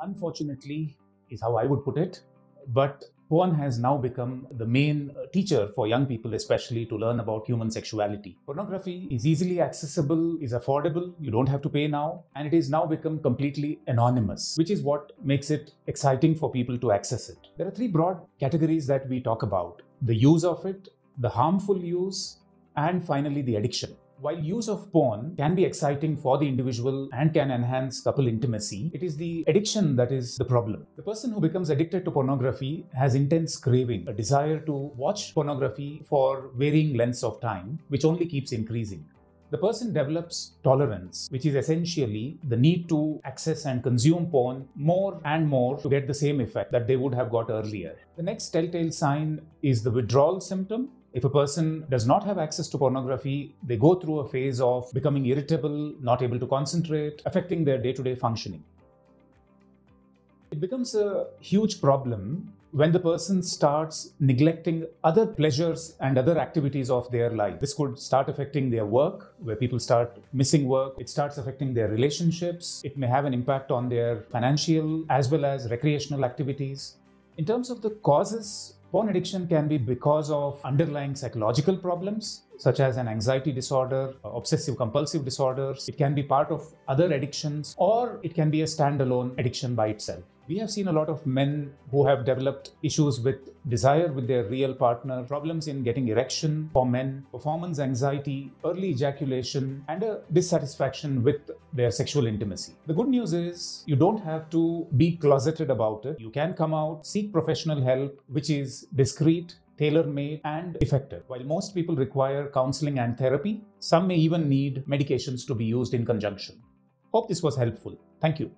Unfortunately, is how I would put it. But porn has now become the main teacher for young people, especially to learn about human sexuality. Pornography is easily accessible, is affordable, you don't have to pay now, and it is now become completely anonymous, which is what makes it exciting for people to access it. There are three broad categories that we talk about: the use of it, the harmful use, and finally the addiction. While use of porn can be exciting for the individual and can enhance couple intimacy, it is the addiction that is the problem. The person who becomes addicted to pornography has intense craving, a desire to watch pornography for varying lengths of time, which only keeps increasing. The person develops tolerance, which is essentially the need to access and consume porn more and more to get the same effect that they would have got earlier. The next telltale sign is the withdrawal symptom. If a person does not have access to pornography, they go through a phase of becoming irritable, not able to concentrate, affecting their day-to-day functioning. It becomes a huge problem when the person starts neglecting other pleasures and other activities of their life. This could start affecting their work, where people start missing work. It starts affecting their relationships. It may have an impact on their financial as well as recreational activities. In terms of the causes, porn addiction can be because of underlying psychological problems, such as an anxiety disorder, obsessive-compulsive disorders. It can be part of other addictions, or it can be a standalone addiction by itself. We have seen a lot of men who have developed issues with desire with their real partner, problems in getting erection for men, performance anxiety, early ejaculation, and a dissatisfaction with their sexual intimacy. The good news is you don't have to be closeted about it. You can come out, seek professional help, which is discreet, tailor-made, and effective. While most people require counseling and therapy, some may even need medications to be used in conjunction. Hope this was helpful. Thank you.